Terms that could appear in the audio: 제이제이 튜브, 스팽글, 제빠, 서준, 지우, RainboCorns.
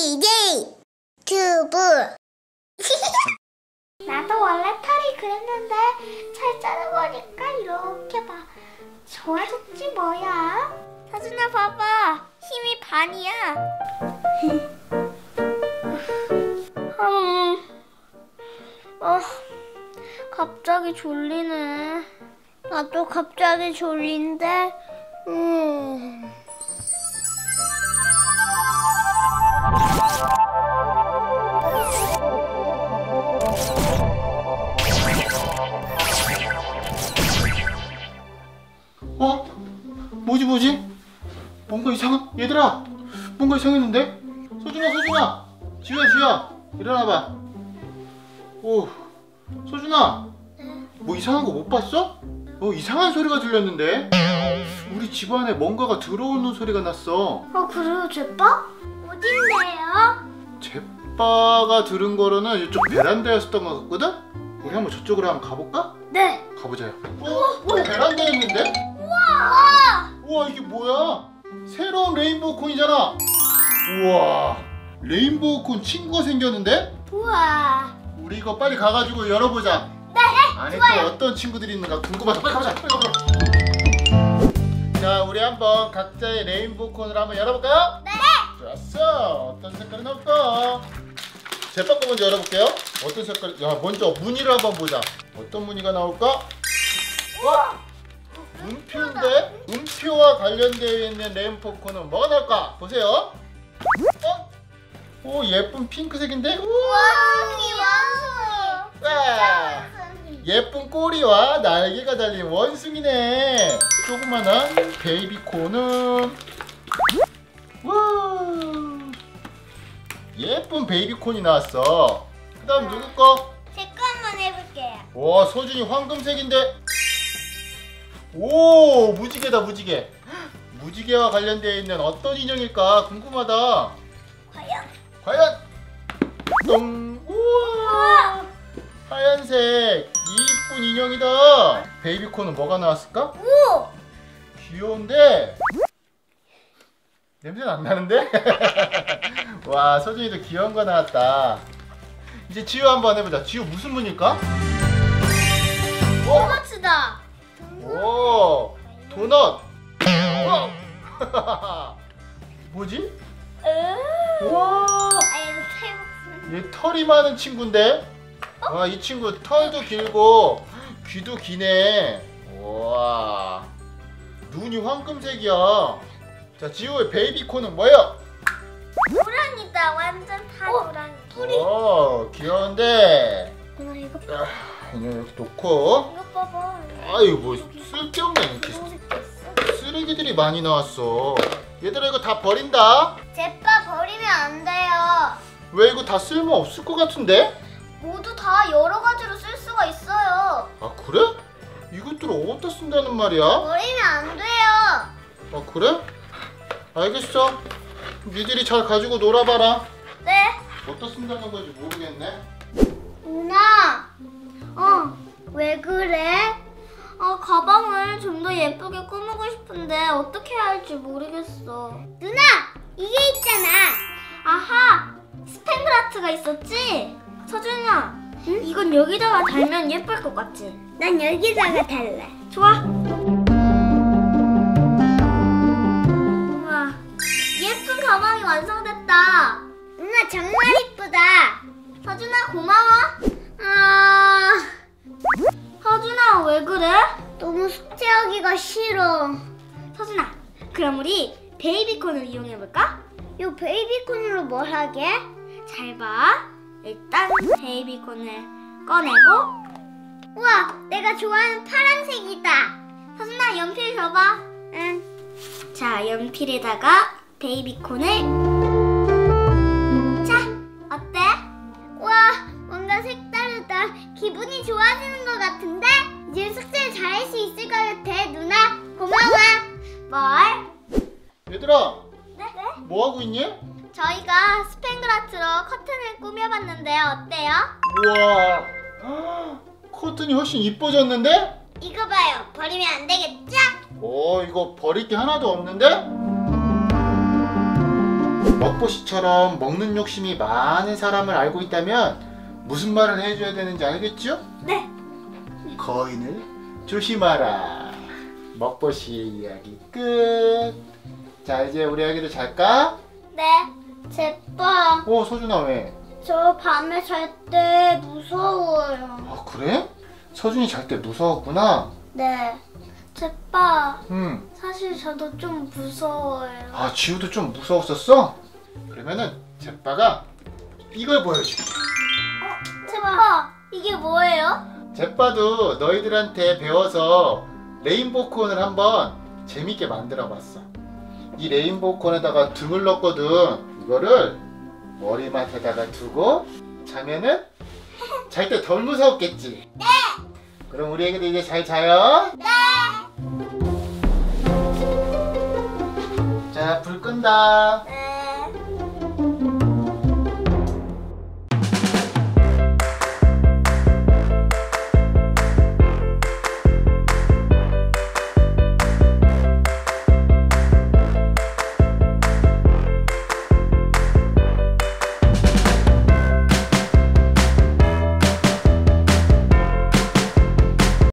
DJ 튜브. 나도 원래 털이 그랬는데 잘 자르보니까 이렇게 막 좋아졌지 뭐야. 사준아 봐봐, 힘이 반이야. 갑자기 졸리네. 나도 갑자기 졸린데. 뭐지? 뭔가 이상한? 얘들아! 뭔가 이상했는데? 소준아! 지우야! 일어나봐. 오, 소준아! 뭐 이상한 거 못 봤어? 이상한 소리가 들렸는데? 우리 집 안에 뭔가가 들어오는 소리가 났어. 그래요? 제빠? 어딘데요? 제빠가 들은 거로는 이쪽 베란다였었던 것 같거든? 우리 한번 저쪽으로 한번 가볼까? 네! 가보자요. 베란다에 있는데? 우와, 이게 뭐야? 새로운 레인보우콘이잖아. 우와, 레인보우콘 친구가 생겼는데? 우와, 우리 이거 빨리 가가지고 열어보자. 네, 안에 좋아요. 또 어떤 친구들이 있는가 궁금하다. 빨리 가보자. 자, 우리 한번 각자의 레인보우콘을 한번 열어볼까요? 네. 좋았어. 어떤 색깔은 없어. 제빵 먼저 열어볼게요. 어떤 색깔? 야, 먼저 무늬를 한번 보자. 어떤 무늬가 나올까? 우와. 음표인데? 음표와 관련되어 있는 레인보우콘은 뭐가 나올까? 보세요. 오, 예쁜 핑크색인데? 우와, 귀여워. 와, 예쁜 꼬리와 날개가 달린 원숭이네. 조그만한 베이비콘은, 와, 예쁜 베이비콘이 나왔어. 그 다음 누구 거? 제 거 한번 해볼게요. 와, 소준이 황금색인데? 오, 무지개다. 무지개. 무지개와 관련되어 있는 어떤 인형일까 궁금하다. 과연? 똥. 우와, 하얀색 이쁜 인형이다. 베이비콘은 뭐가 나왔을까? 오, 귀여운데 냄새는 안 나는데? 와, 소준이도 귀여운 거 나왔다. 이제 지우 한번 해보자. 지우 무슨 무늬일까? 도넛이다. 오, 도넛. 뭐지? 와, 얘 털이 많은 친구인데? 와, 이 친구 털도 길고 귀도 기네. 와, 눈이 황금색이야. 자, 지우의 베이비콘은 뭐예요? 노랑이다. 완전 다 노랑이. 오, 귀여운데. 나 이거 봐. 그냥 이렇게 놓고. 이거 봐봐. 아유, 뭐 쓸데없네. 이렇게 쓰레기들이 많이 나왔어. 얘들아, 이거 다 버린다. 제빠 버리면 안 돼요. 왜? 이거 다 쓸모 없을 것 같은데? 모두 다 여러 가지로 쓸 수가 있어요. 아, 그래? 이것들을 어디다 쓴다는 말이야? 버리면 안 돼요. 아, 그래? 알겠어. 니들이 잘 가지고 놀아봐라. 네. 어디다 쓴다는 건지 모르겠네. 누나, 왜 그래? 가방을 좀 더 예쁘게 꾸미고 싶은데 어떻게 해야 할지 모르겠어. 누나, 이게 있잖아. 아하, 스팽글 아트가 있었지? 서준아, 응? 이건 여기다가 달면 예쁠 것 같지? 난 여기다가 달래. 좋아. 우와, 예쁜 가방이 완성됐다. 누나, 정말 예쁘다. 서준아, 고마워. 서준아, 왜 그래? 너무 숙제하기가 싫어. 서준아, 그럼 우리 베이비콘을 이용해볼까? 요 베이비콘으로 뭘 하게? 잘 봐. 일단 베이비콘을 꺼내고. 우와, 내가 좋아하는 파란색이다. 서준아, 연필 줘봐. 응. 자, 연필에다가 베이비콘을. 기분이 좋아지는 것 같은데? 이제 숙제를 잘할 수 있을 것 같아. 누나, 고마워. 뭘? 얘들아, 네? 뭐하고 있니? 저희가 스팽글 아트로 커튼을 꾸며봤는데요. 어때요? 우와, 커튼이 훨씬 이뻐졌는데? 이거 봐요. 버리면 안 되겠죠? 오, 이거 버릴 게 하나도 없는데? 먹보시처럼 먹는 욕심이 많은 사람을 알고 있다면 무슨 말을 해줘야 되는지 알겠죠? 네. 거인을 조심하라. 먹보시의 이야기 끝. 자, 이제 우리 아기들 잘까? 네. 제빵. 오, 서준아 왜? 저 밤에 잘 때 무서워요. 아, 그래? 서준이 잘 때 무서웠구나. 네. 제빵. 사실 저도 좀 무서워요. 아, 지우도 좀 무서웠었어? 그러면은 제빵아 이걸 보여줄게. 어? 제빵, 이게 뭐예요? 제빵도 너희들한테 배워서 레인보콘을 한번 재밌게 만들어봤어. 이 레인보콘에다가 등을 넣었거든. 이거를 머리맡에다가 두고 자면은 잘 때 덜 무서웠겠지? 네! 그럼 우리 애기들 이제 잘 자요? 네! 자, 불 끈다. 네.